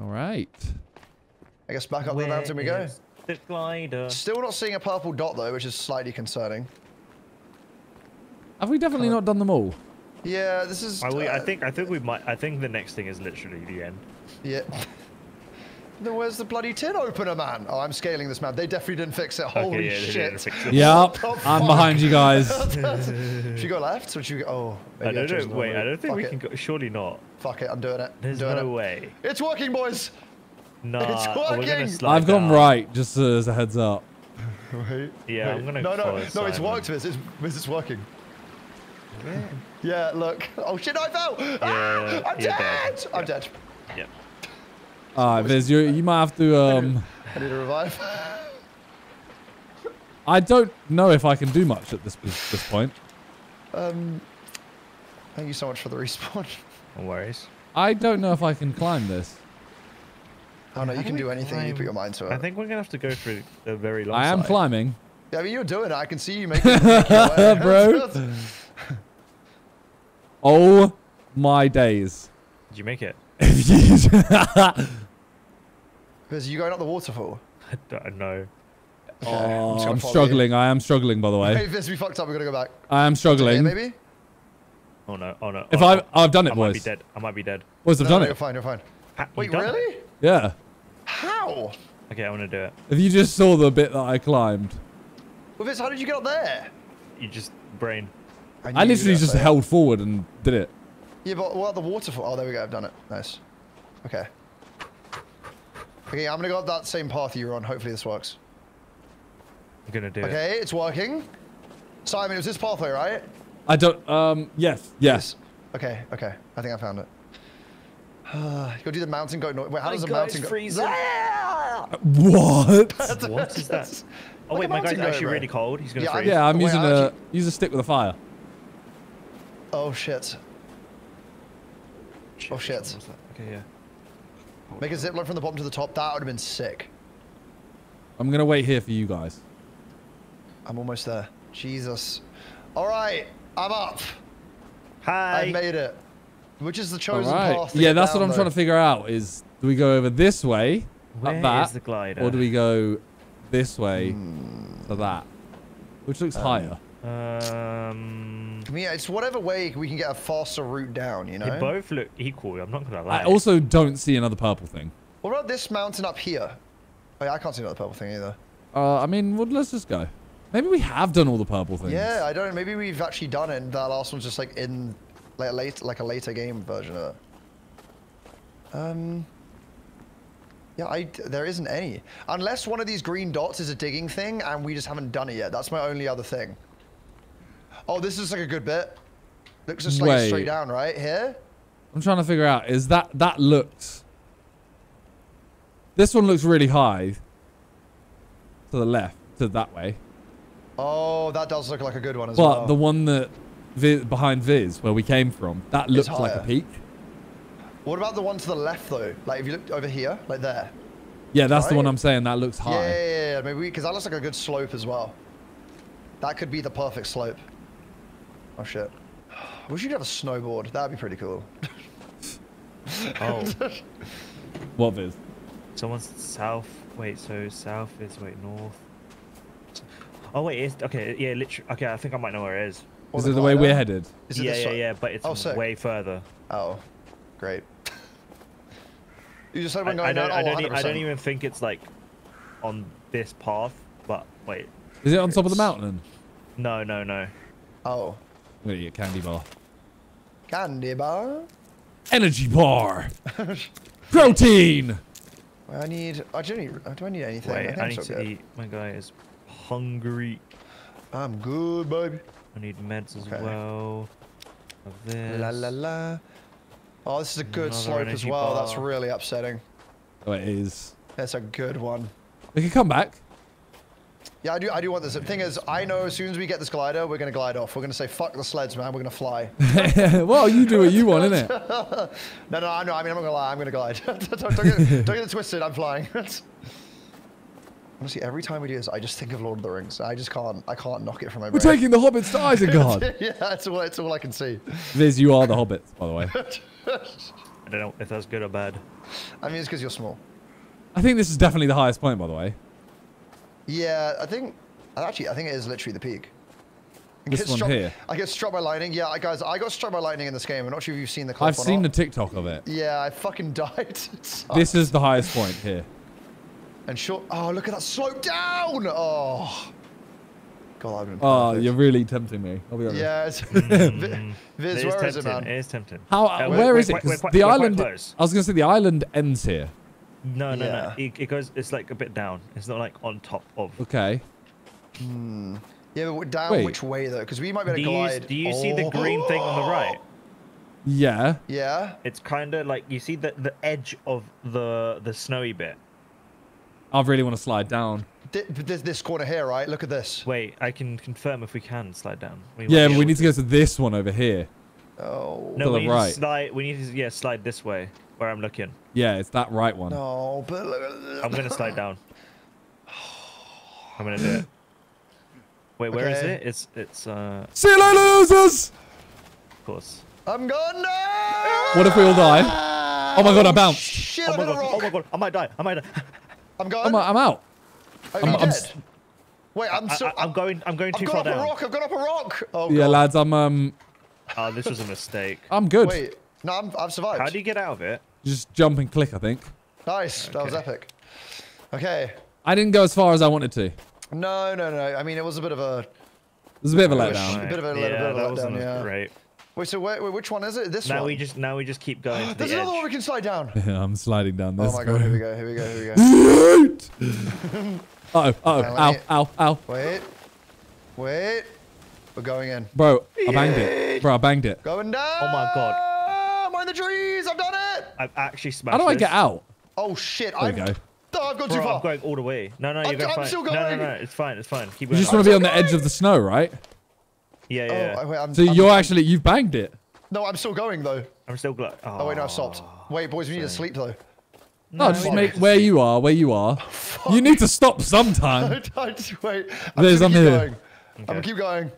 All right. I guess back up Where the mountain we go. The glider. Still not seeing a purple dot though, which is slightly concerning. Have we definitely uh, not done them all? Yeah, this is. We, uh, I think I think we might. I think the next thing is literally the end. Yeah. Then where's the bloody tin opener, man? Oh, I'm scaling this, man. They definitely didn't fix it. Okay, Holy yeah, shit. It. Yep. Oh, I'm behind you guys. Should you go left? Should you go? Oh. Maybe I don't I know. Wait, route. I don't think Fuck we it. can go. Surely not. Fuck it. I'm doing it. There's doing no it. way. It's working, boys. No. Nah, it's working. I've gone down. right, just uh, as a heads up. Wait. Yeah, Wait. I'm going to No, no, no, Simon. It's worked, Viz. It's, it's working. Yeah. yeah, look. Oh, shit, I fell. Yeah, ah, I'm dead. dead. I'm yeah. dead. Yep. All right, Viz, you, you might have to... Um, I need a revive. I don't know if I can do much at this this point. Um, Thank you so much for the respawn. No worries. I don't know if I can climb this. Oh, no, you How can do anything climb? you put your mind to it. I think we're going to have to go through the very long I am side. climbing. Yeah, I mean, you're doing it. I can see you making it. Bro. Oh, my days. Did you make it? Because you going up the waterfall? I don't know. Okay, oh, I'm, I'm struggling. You. I am struggling, by the way. Hey, Viz, we fucked up. We're gonna go back. I am struggling. Here, maybe. Oh no! Oh no! If oh, I, no. I've done it, I boys. I might be dead. I might be dead. Boys, I've no, done no, it. You're fine. You're fine. Ha Wait, really? It? Yeah. How? Okay, I want to do it. If you just saw the bit that I climbed. Well, Viz, how did you get up there? You just brain. I, I literally just there. held forward and did it. Yeah, but what the waterfall? Oh, there we go. I've done it. Nice. Okay. Okay, I'm gonna go up that same path you were on. Hopefully this works. I'm gonna do okay, it. Okay, it's working. Simon, it was this pathway, right? I don't. Um. Yes. Yes. Okay. Okay. I think I found it. Uh, you gotta do the mountain goat noise. Wait, how my does the mountain goat? What? What is that? Oh like wait, my guy's goat, actually bro. really cold. He's gonna yeah, freeze. Yeah, I'm wait, using I a actually... use a stick with a fire. Oh shit. Oh shit. Okay, yeah. Hold Make on. a zip line from the bottom to the top. That would have been sick. I'm gonna wait here for you guys. I'm almost there. Jesus. All right, I'm up. Hi. I made it. Which is the chosen right. path? Yeah, that's down, what I'm though. trying to figure out. Is do we go over this way, Where up that, is the glider? or do we go this way mm. to that, which looks um, higher? Um, I mean, yeah, it's whatever way we can get a faster route down, you know? They both look equal, I'm not gonna lie. I also don't see another purple thing. What about this mountain up here? Oh, yeah, I can't see another purple thing either. Uh, I mean, well, let's just go. Maybe we have done all the purple things. Yeah, I don't know. Maybe we've actually done it and that last one's just like in like, late, like a later game version of it. Um, yeah, I, there isn't any. Unless one of these green dots is a digging thing and we just haven't done it yet. That's my only other thing. Oh, this is like a good bit. Looks just like Wait. straight down, right? Here? I'm trying to figure out, is that, that looks... This one looks really high. To the left, to that way. Oh, that does look like a good one as but well. But the one that, Viz, behind Viz, where we came from, that looks like a peak. What about the one to the left though? Like if you look over here, like there. Yeah, that's right? the one I'm saying, that looks high. Yeah, yeah, yeah, maybe, because that looks like a good slope as well. That could be the perfect slope. Oh shit. I wish you'd have a snowboard. That'd be pretty cool. Oh. What, Viz? Someone's south. Wait, so south is wait north. Oh wait, it's okay. Yeah, literally. Okay, I think I might know where it is. Is it the way we're headed? Is it yeah, yeah, yeah. But it's oh, way further. Oh, great. You just said we're going down. I don't. I don't, e I don't even think it's like on this path. But wait. Is it on top of the mountain? No, no, no. Oh. I'm gonna eat a candy bar. Candy bar. Energy bar. Protein. I need. I don't need. Do I need anything? Wait, I, think I need so to good. eat. My guy is hungry. I'm good, baby. I need meds as okay. well. Of this. La la la. Oh, this is a good Another slope as well. Bar. That's really upsetting. Oh, it is. That's a good one. We can come back. Yeah, I do. I do want this. The thing is, I know as soon as we get this glider, we're gonna glide off. We're gonna say, "Fuck the sleds, man. We're gonna fly." Well, you do what you want, innit? no, no, I know. I mean, I'm not gonna lie. I'm gonna glide. don't, don't, get, don't get it twisted. I'm flying. Honestly, every time we do this, I just think of Lord of the Rings. I just can't. I can't knock it from my brain. We're taking the hobbits to Isengard. Yeah, that's all. That's all I can see. Viz, you are the hobbit, by the way. I don't know if that's good or bad. I mean, it's because you're small. I think this is definitely the highest point, by the way. Yeah, I think actually I think it is literally the peak. I this one struck, here. I get struck by lightning. Yeah, I, guys, I got struck by lightning in this game. I'm not sure if you've seen the clip. I've or seen not. the TikTok of it. Yeah, I fucking died. This is the highest point here. And short. Oh, look at that slope down. Oh, God, I've been. Oh, perfect. You're really tempting me. I'll be honest. Yeah, it's, mm. Viz, it, is where is it, man? It is tempting. How? Uh, where, where is it? Quite, the island. I was gonna say the island ends here. No, no, yeah. no. It, it goes. It's like a bit down. It's not like on top of. Okay. Hmm. Yeah, but down Wait. which way though? Because we might be able to glide. You, do you oh. see the green thing on the right? Yeah. Yeah. It's kind of like you see the the edge of the the snowy bit. I really want to slide down. This this corner here, right? Look at this. Wait, I can confirm if we can slide down. We yeah, but we need to go to this one over here. Oh. No, to we the need right. to slide. We need to yeah slide this way. Where I'm looking. Yeah, it's that right one. No, but I'm gonna slide down. I'm gonna do it. Wait, where okay. is it? It's it's uh. See you later, losers. Of course. I'm gone. What if we all die? Oh my god, I bounced. Shit, oh my god. Oh my god. I might die. I might die. I'm gone. I'm, I'm out. Are I'm, you I'm dead? Wait, I'm so. I'm, I'm going. I'm going too far down. I've gone up a rock. I've gone up a rock. Oh god. Yeah, lads. I'm um. Oh, this was a mistake. I'm good. Wait. No, I'm, I've survived. How do you get out of it? Just jump and click, I think. Nice. Okay. That was epic. Okay. I didn't go as far as I wanted to. No, no, no. I mean, it was a bit of a... It was a bit of a letdown. Right. A bit of a, yeah, bit of a that letdown, wasn't yeah. great. Wait, so wait, wait, which one is it? This now one? We just, now we just keep going to There's the another edge. one we can slide down. Yeah, I'm sliding down this. Oh, my God. Here we go. Here we go. Here we go. uh-oh. Uh-oh. Ow, ow, ow. Wait. Wait. We're going in. Bro, I banged it. Bro, I banged it. Going down. Oh, my God. The trees, I've done it. I've actually smashed. How do I this. get out? Oh shit! There I'm, go. No, I've gone Bro, too far. I'm going all the way. No, no, you're I'm, going I'm fine. Still going. No, no, no, it's fine, it's fine. Keep going. You just want to be on going. the edge of the snow, right? Yeah, yeah. Oh, wait, I'm, so I'm, you're I'm, actually you've banged it. No, I'm still going though. I'm still glad. Oh, oh wait, no, I've stopped. Wait, boys, we need sorry. to sleep though. No, no just make where sleep. you are, where you are. Oh, you need to stop sometime. I just wait. I'm There's, I'm keep here. Going. Okay. I'm gonna keep going.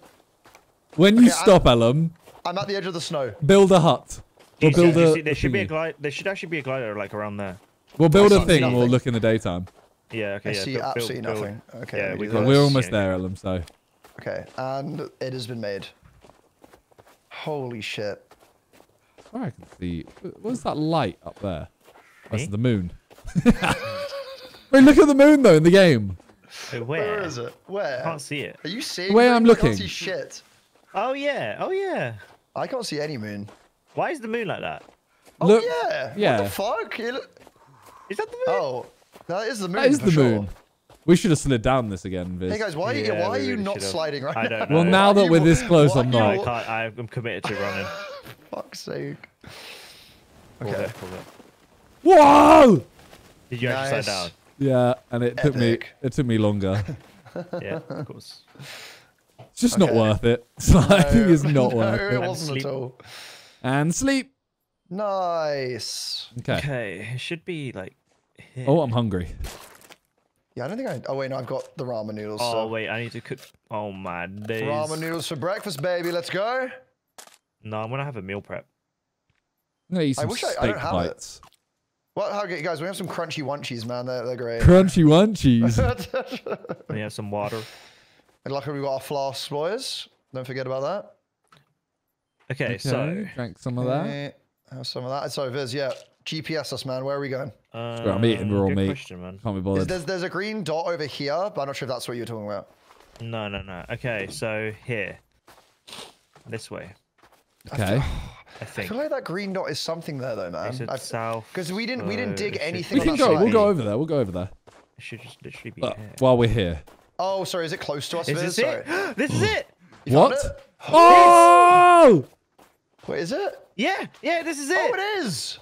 When you stop, Ellum. I'm at the edge of the snow. Build a hut. We'll build see, a, see, there should be a glide. There should actually be a glider like around there. We'll build I a thing. Nothing. We'll look in the daytime. Yeah. Okay. I yeah, see build, absolutely build, nothing. Build. Okay. Yeah, we we're almost yeah, there, Ellum. Yeah. So. Okay, and it has been made. Holy shit! Oh, I can see. What's that light up there? That's Me? the moon. Wait, look at the moon though in the game. Wait, where? where is it? Where? I can't see it. Are you seeing? Where I'm looking. I can't see shit. Oh yeah. Oh yeah. I can't see any moon. Why is the moon like that? Oh, Look, yeah. yeah. What the fuck? Is that the moon? Oh, that is the moon. That is the sure. moon. We should have slid down this again, Viz. Hey, guys, why, yeah, why are you really not sliding right I don't now? Know. Well, now why that we're this close, I'm not. I can't, I'm committed to running. Fuck's sake. Okay. Pull it, pull it. Whoa! Did you nice. actually slide down? Yeah, and it Epic. took me It took me longer. Yeah, of course. It's just okay. not worth it. Sliding no, is not no, worth it. it wasn't at all. And sleep. Nice. Okay. Okay. It should be like. Here. Oh, I'm hungry. Yeah, I don't think I. Oh wait, no, I've got the ramen noodles. Oh so. wait, I need to cook. Oh my days. Ramen noodles for breakfast, baby. Let's go. No, I'm gonna have a meal prep. I'm gonna eat some I wish steak I, I don't have bites. It. Well, how okay, guys, we have some crunchy wunchies, man. They're, they're great. Crunchy wunchies. We have some water. And luckily we got our floss, boys. Don't forget about that. Okay, okay so drank some of that. Have some of that. So Viz, yeah. G P S us, man. Where are we going? Um, I'm eating raw meat. Question, man. Can't be bothered. Is, there's, there's a green dot over here, but I'm not sure if that's what you're talking about. No, no, no. Okay, so here. This way. Okay. I, I think. I feel like that green dot is something there, though, man. Is it south? Because we didn't, we didn't dig anything. We can go. We'll go over there. We'll go over there. It should just literally be uh, here. While we're here. Oh, sorry. Is it close to us? Is this it? This is it. You what? It? Oh! Wait, is it? Yeah, yeah. This is it. Oh, it is.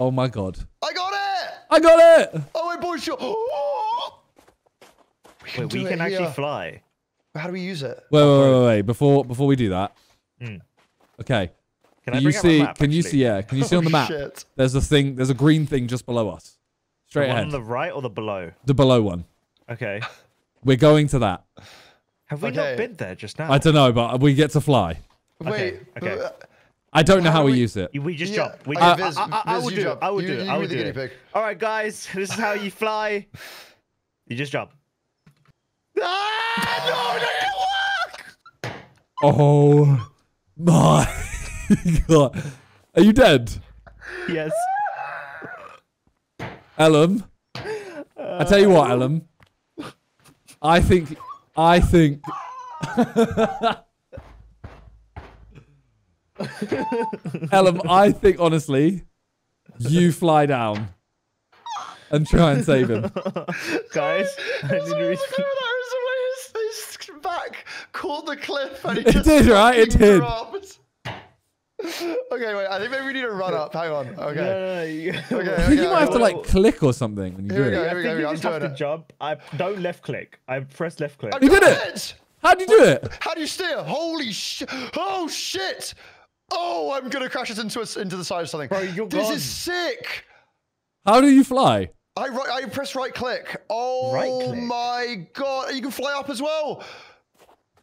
Oh my god. I got it! I got it! Oh my boy, sure. Oh! We can, wait, we can actually fly. How do we use it? Wait, wait, wait, wait, wait. Before before we do that. Mm. Okay. Can, can I you bring see up map, can actually? you see yeah, can you see oh, on the map? Shit. There's a thing, there's a green thing just below us. Straight the one ahead. On the right or the below? The below one. Okay. We're going to that. Have we okay. not been there just now? I don't know, but we get to fly. Wait. Okay. okay. I don't know how, how we, we use it. We just yeah. jump. We just, uh, Viz, I, I, I, I will do it. I will do it. I will do it. All right, guys. This is how you fly. You just jump. Ah, no, it didn't work. Oh my god! Are you dead? Yes. Ellum, uh, I tell you what, Ellum. I think. I think. Ellum, I think honestly, you fly down and try and save him. Guys, I didn't really know that was the way his back caught the cliff and he just did, right? It did. Dropped. Okay, wait. I think maybe we need to run up. Hang on. Okay. Yeah, yeah, yeah. okay I think okay, you might okay. have to like click or something when you here do go, it. Here we go. Here we go. I'm doing have it. To jump. I don't left click. I press left click. You did it. How do you do it? How do you steer? Holy shit! Oh shit! Oh, I'm gonna crash us into us into the side of something. Bro, you're this gone. Is sick. How do you fly? I I press right click. Oh right click. My god! You can fly up as well.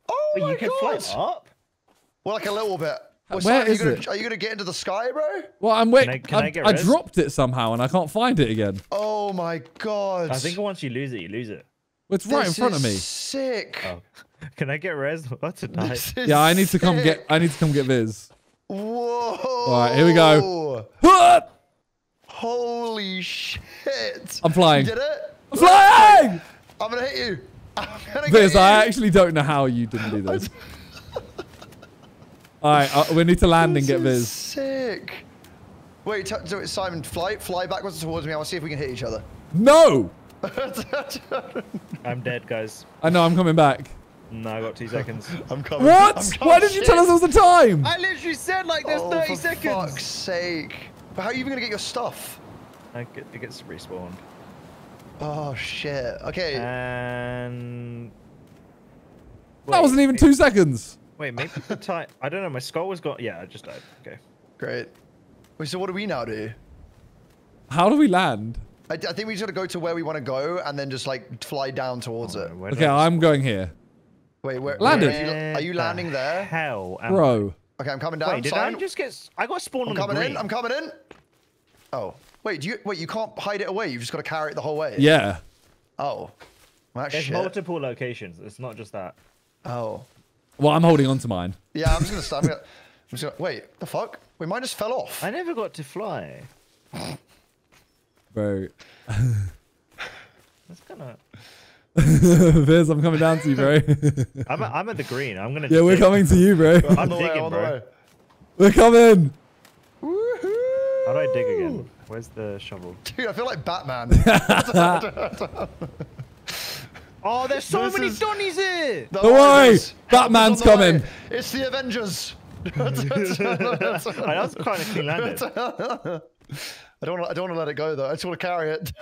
Oh Wait, my you can god! Fly up? Well, like a little bit. What's Where that? Is are you gonna, it? Are you gonna get into the sky, bro? Well, I'm waiting. Can I, can I, I, I dropped it somehow and I can't find it again. Oh my god! I think once you lose it, you lose it. It's right this in front is of me. Sick. Oh. Can I get res? What tonight? Yeah, I need to come sick. get. I need to come get Viz. Whoa! All right, here we go. Holy shit! I'm flying. You did it? I'm flying! I'm gonna hit you. I'm gonna Viz, you. I actually don't know how you didn't do this. All right, uh, we need to land this and get Viz. Sick. Wait, t do it, Simon. Fly, fly backwards towards me. I want to see if we can hit each other. No. I'm dead, guys. I know. I'm coming back. No, I got two seconds. I'm coming. What? I'm coming. Why did you tell us all the time? I literally said like there's oh, thirty for seconds. For fuck's sake. But how are you even gonna get your stuff? I get, it gets respawned. Oh shit. Okay. And wait, that wasn't even wait. two seconds. Wait, maybe the time. I don't know. My skull was gone. Yeah, I just died. Okay. Great. Wait. So what do we now do? How do we land? I, I think we just gotta go to where we want to go and then just like fly down towards oh, it. Okay, I'm going here. Wait, where? Landed. Where are you, are you landing there? Hell, bro. Okay, I'm coming down. Wait, did Simon? I just get? I got spawned I'm on the green. I'm coming in. I'm coming in. Oh, wait. Do you wait? You can't hide it away. You've just got to carry it the whole way. Yeah. Oh. That's There's shit. multiple locations. It's not just that. Oh. Well, I'm holding on to mine. Yeah, I'm just gonna stop. I'm, I'm just gonna wait. The fuck? We mine just fell off. I never got to fly. Bro. That's gonna. Viz, I'm coming down to you, bro. I'm, at, I'm at the green. I'm gonna. Yeah, dig. We're coming to you, bro. bro I'm digging, way, bro. We're coming. Woohoo! How do I dig again? Where's the shovel? Dude, I feel like Batman. Oh, there's so this many is... Donnies here. Don't worry, worry. Batman's coming. Way. It's the Avengers. That was kind of clean landed. I don't. I don't want to let it go though. I just want to carry it.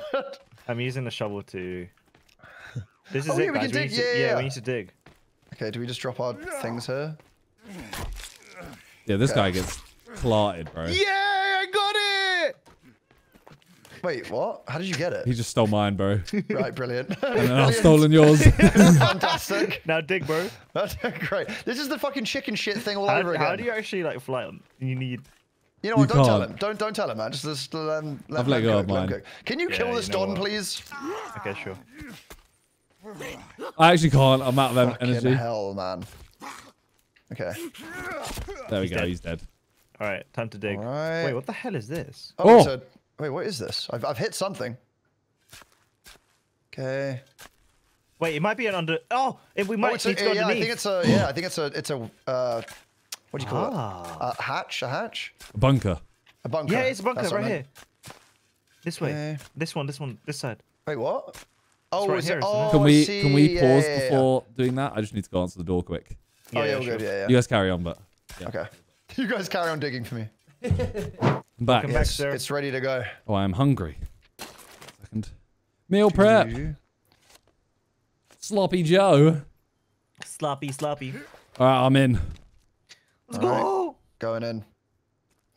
I'm using the shovel to. This is oh, it, yeah, guys. We we dig, to, yeah, yeah, we need to dig. Okay, do we just drop our things here? Yeah, this okay. guy gets clarted, bro. Yeah, I got it! Wait, what? How did you get it? He just stole mine, bro. Right, brilliant. And then I've stolen yours. Fantastic. Now dig, bro. That's great. This is the fucking chicken shit thing all how, over again. How do you actually, like, fly on? You need... You know what? You don't can't. tell him. Don't don't tell him, man. Just, just um, let, I've let, let go, go of mine. Go. Can you yeah, kill this you Don, what? please? Okay, sure. I actually can't. I'm out of Fucking energy. Hell, man. Okay. There we he's go. Dead. He's dead. All right, time to dig. Right. Wait, what the hell is this? Oh, oh. A, wait, what is this? I've I've hit something. Okay. Wait, it might be an under. Oh, if we might oh, it's need a, to go yeah, underneath. I think it's a. Yeah, I think it's a. It's a. Uh, What do you call ah. it? A hatch? A hatch? A bunker. A bunker. Yeah, it's a bunker. That's right here. This way. Uh, this one, this one, this side. Wait, what? Oh, right here, it? Oh can we see. can we pause yeah, yeah, yeah. before doing that? I just need to go answer the door quick. Yeah, oh, yeah, yeah, sure. good. yeah, yeah. You guys carry on, but... Yeah. Okay. You guys carry on digging for me. I'm back. Come back, sir. It's ready to go. Oh, I am hungry. Second. Meal prep. You... Sloppy Joe. Sloppy, sloppy. All right, I'm in. Let's All go! Right. Going in.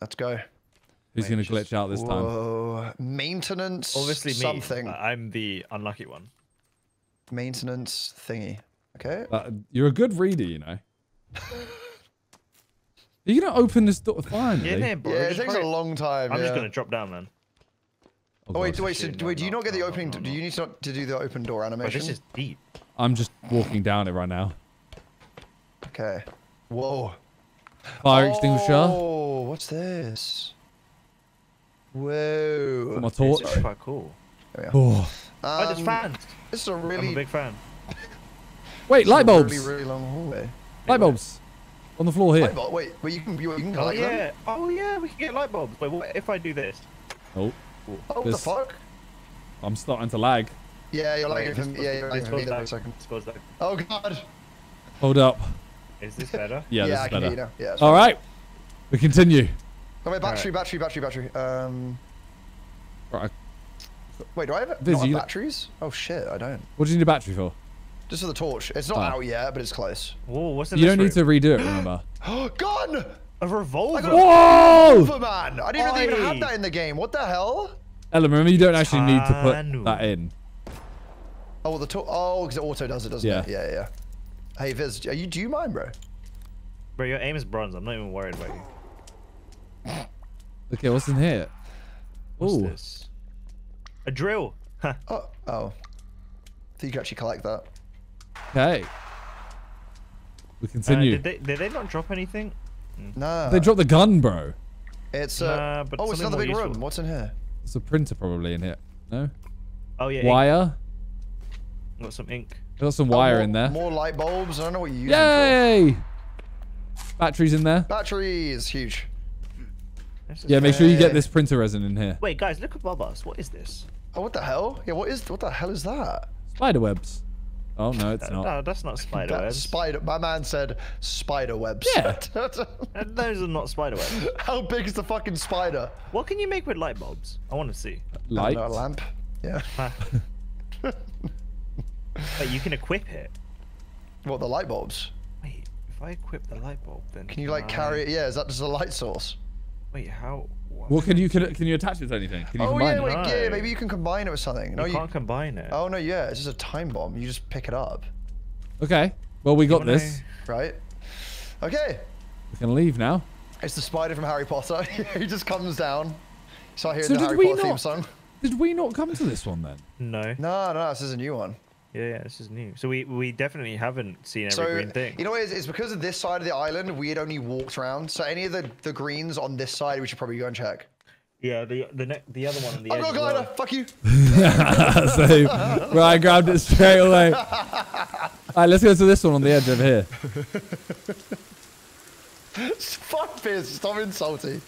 Let's go. Who's going to glitch out this time? Whoa. Maintenance Obviously something. Me. I'm the unlucky one. Maintenance thingy. Okay. Uh, you're a good reader, you know. Are you going to open this door? Fine. Yeah, man, bro. Yeah, it takes a long time. I'm yeah. just going to drop down, man. Oh, oh wait, wait, so, wait, do you not get the opening? No, no, no. Do you need to, not to do the open door animation? Bro, this is deep. I'm just walking down it right now. Okay. Whoa. Fire oh, extinguisher. Oh, what's this? Whoa. My torch. This is quite cool. Oh. Um, I just fans. This is a really... I'm a big fan. Wait, light bulbs. Really, really long hallway. Light anyway. bulbs. On the floor here. Light bulb. Wait, wait, you can, you can collect oh, yeah. them? Oh, yeah, we can get light bulbs. Wait, what if I do this? Oh. Oh, what this... the fuck? I'm starting to lag. Yeah, you're lagging. Like, yeah, you're lagging. Like, like, like, like, like. Oh, God. Hold up. Is this better? Yeah, yeah, this is I can better. Hear you now. Yeah, All right. right, we continue. Oh, wait, battery, right. battery, battery, battery. Um. Right. Wait, do I have Viz, you batteries? Oh shit, I don't. What do you need a battery for? Just for the torch. It's not oh. out yet, but it's close. Whoa, what's in you this You don't room? need to redo it, remember? Gun! A revolver. Whoa! A revolver, man. I didn't Oi. even have that in the game. What the hell? Ellum, remember you don't actually need to put that in. Oh, the torch. Oh, because it auto does it, doesn't yeah. it? Yeah, yeah. Hey Viz, are you, do you mind, bro? Bro, your aim is bronze. I'm not even worried about you. Okay, what's in here? What's Ooh. this? A drill. Huh. Oh, oh. So you can actually collect that. Okay. We continue. Uh, did, they, did they not drop anything? No. They dropped the gun, bro. It's uh, nah, oh, it's another big room. What's in here? There's a printer probably in here. No? Oh, yeah. Wire. Ink. Got some ink. Got some wire oh, more, in there. More light bulbs. I don't know what you use. Yay! For. Batteries in there. Batteries, huge. Yeah, okay. Make sure you get this printer resin in here. Wait, guys, look above us. What is this? Oh, what the hell? Yeah, what is? What the hell is that? Spider webs. Oh no, it's that, not. No, that's not spider webs. That spider. My man said spider webs. Yeah. Those are not spider webs. How big is the fucking spider? What can you make with light bulbs? I want to see. Light. I don't know, a lamp. Yeah. Wait, you can equip it. What, the light bulbs? Wait, if I equip the light bulb, then can you like I... carry it? Yeah, is that just a light source? Wait, how? What? Well, can you can, can you attach it to anything? Can you oh combine yeah, wait, it? No. yeah, maybe you can combine it with something. No, you, you can't combine it. Oh no, yeah, it's just a time bomb. You just pick it up. Okay, well we got this, I... right? Okay. We can leave now. It's the spider from Harry Potter. He just comes down. So I hear so the Harry Potter not... theme song. Did we not come to this one then? No. No, no, this is a new one. Yeah, yeah, this is new. So we we definitely haven't seen every so, green thing. You know what? It's, it's because of this side of the island, we had only walked around. So any of the, the greens on this side, we should probably go and check. Yeah, the the, the other one on the I'm edge not glider. Well. Fuck you. Same. Right, I grabbed it straight away. All right, let's go to this one on the edge over here. Fuck this. Stop insulting.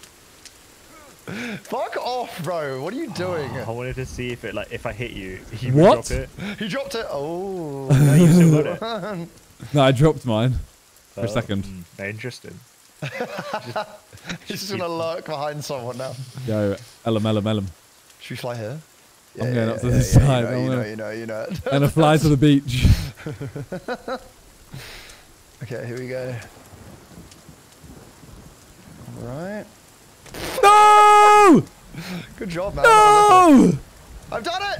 Fuck off, bro! What are you doing? Oh, I wanted to see if it like if I hit you, he would drop it. He dropped it. Oh, no, you still got it. No, I dropped mine for oh, a second. Mm, interesting. just, He's just gonna lurk behind someone now. Yo, Ellum, Ellum, Ellum. Should we fly here? Yeah, I'm going yeah, up to yeah, this yeah, side. You know, gonna... you know, you know, you know. And I fly to the beach. Okay, here we go. All right. No! Good job, man. No! I've done it!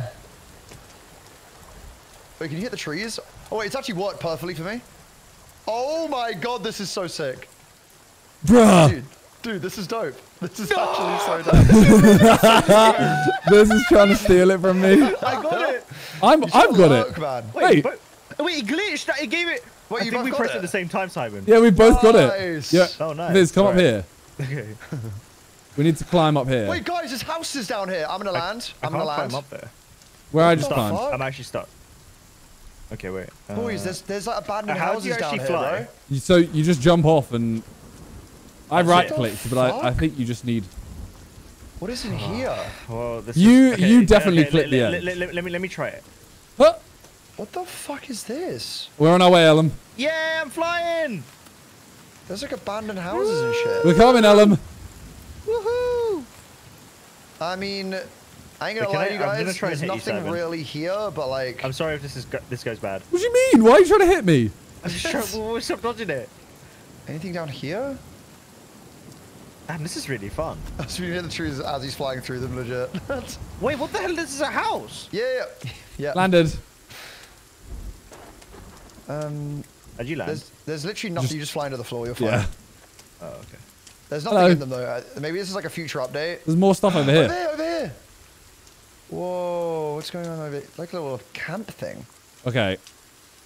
Wait, can you hit the trees? Oh, wait, it's actually worked perfectly for me. Oh my god, this is so sick. Bruh. Dude, Dude, this is dope. This is no! actually so dope. This is trying to steal it from me. I got it. I'm, I've got work, it. Man. Wait, wait. But, wait, it glitched. It gave it. What, I you think we pressed it at the same time, Simon. Yeah, we both nice. got it. Yeah. Oh, nice. Liz, come All up right. here. Okay. We need to climb up here. Wait, guys, there's houses down here. I'm going to land. I, I I'm going to land. Climb up there. Where I just climbed. I'm actually stuck. Okay, wait. Uh, Boys, there's, there's like abandoned how houses do you down here, fly? Bro. You, so you just jump off and... I right-clicked, but I, I think you just need... What is in oh. here? Well, this you is, okay, you definitely clicked okay, the end. Let, let, let, me, let me try it. Huh? What the fuck is this? We're on our way, Ellum. Yeah, I'm flying! There's like abandoned houses Woo! and shit. We're coming, Ellum. Woohoo! I mean... I ain't gonna Wait, lie to you guys, there's nothing you, really here, but like... I'm sorry if this is this goes bad. What do you mean? Why are you trying to hit me? I'm just trying to stop dodging it. Anything down here? Damn, this is really fun. I'm just reading the trees as he's flying through them, legit. Wait, what the hell? This is a house? Yeah, yeah, yeah. Landed. Um... How'd you land? There's, there's literally nothing. Just, you just fly into the floor, you're fine. Yeah. Oh, okay. There's nothing Hello. in them, though. Maybe this is like a future update. There's more stuff over here. Over here, over here! Whoa, what's going on over here? Like a little camp thing. Okay.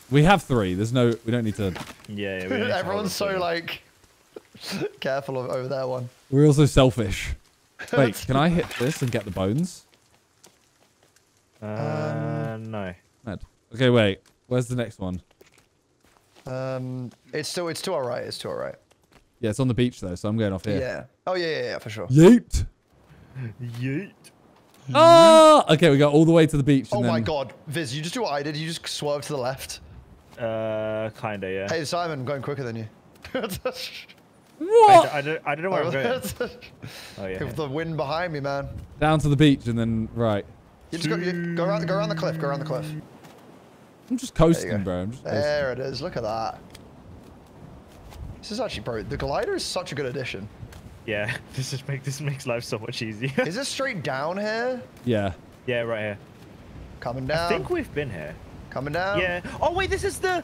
We have three. There's no... We don't need to... Yeah, yeah. We need Everyone's to so, like... careful of, over that one. We're also selfish. Wait, can I hit this and get the bones? Uh, um, no. Mad. Okay, wait. Where's the next one? Um, It's still... It's to our right. It's to our right. Yeah, it's on the beach, though, so I'm going off here. Yeah. Oh, yeah, yeah, yeah, for sure. Yeet! Yeet. Oh! Okay, we got all the way to the beach. Oh and then... my god, Viz, you just do what I did. You just swerve to the left. Uh, kinda, yeah. Hey, Simon, I'm going quicker than you. What? I, I, don't, I don't know where I'm going. Oh, yeah. With the wind behind me, man. Down to the beach and then right. You just go, you go, around, go around the cliff, go around the cliff. I'm just coasting, bro. I'm just coasting. There it is, look at that. This is actually, bro, the glider is such a good addition. Yeah, this just make this makes life so much easier. Is it straight down here? Yeah. Yeah, right here. Coming down. I think we've been here. Coming down. Yeah. Oh wait, this is the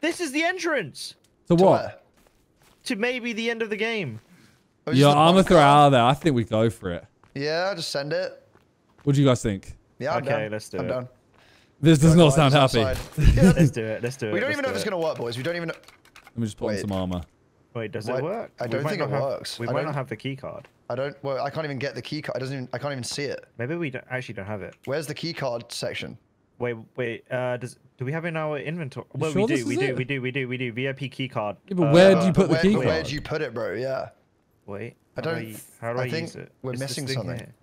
this is the entrance. To what? To, uh, to maybe the end of the game. Oh, yeah, I'm gonna throw it out of there. I think we go for it. Yeah, just send it. What do you guys think? Yeah, I'm okay, down. let's do I'm it. I'm down. This does not sound happy. Yeah, let's do it. Let's do it. We don't let's even know if it. it's gonna work, boys. We don't even know. Let me just put wait. on some armor. Wait, does Why, it work? I don't think it have, works. We I might not have the key card. I don't. Well, I can't even get the key card. I doesn't even. I can't even see it. Maybe we don't, actually don't have it. Where's the key card section? Wait, wait. Uh, does do we have it in our inventory? Well, sure we do. We do, we do. We do. We do. We do. V I P key card. Yeah, but uh, where do you put the where, key card? Where do you put it, bro? Yeah. Wait. I don't. How do I, how do I, I think use it? We're it's missing something. Here.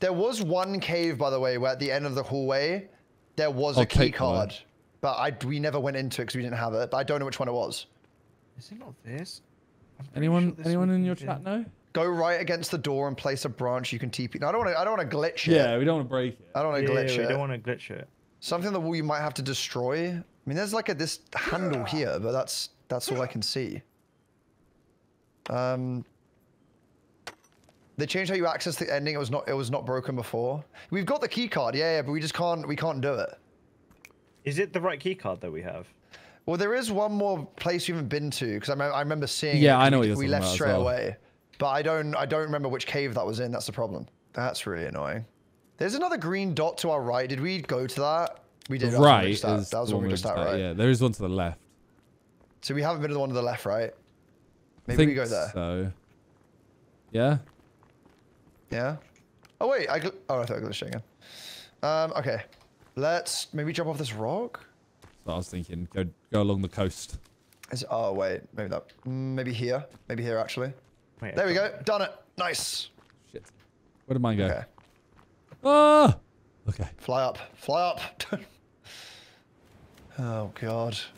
There was one cave, by the way, where at the end of the hallway there was I'll a key card, one. but I we never went into it because we didn't have it. But I don't know which one it was. Is it not this? Anyone, sure this anyone in your in. chat know? Go right against the door and place a branch you can T P. No, I don't want to. I don't want to glitch it. Yeah, we don't want to break it. I don't want to yeah, glitch yeah, it. We don't want to glitch it. Something that we might have to destroy. I mean, there's like a this handle here, but that's that's all I can see. Um, they changed how you access the ending. It was not. It was not broken before. We've got the key card. Yeah, yeah, but we just can't. We can't do it. Is it the right key card that we have? Well, there is one more place we haven't been to because I, I remember seeing. Yeah, it, I know we, we left straight well. away, but I don't. I don't remember which cave that was in. That's the problem. That's really annoying. There's another green dot to our right. Did we go to that? We did. Right. That was one we, we, we just at. Right. Yeah, there is one to the left. So we haven't been to the one to the left, right? Maybe I think we go there. So. Yeah. Yeah. Oh wait, I oh I thought I glitched again. Um. Okay. Let's maybe jump off this rock. I was thinking go go along the coast. Is, oh wait, maybe that. Maybe here. Maybe here actually. Wait, there we go. It. Done it. Nice. Shit. Where did mine go? Okay. Ah. Okay. Fly up. Fly up. Oh god.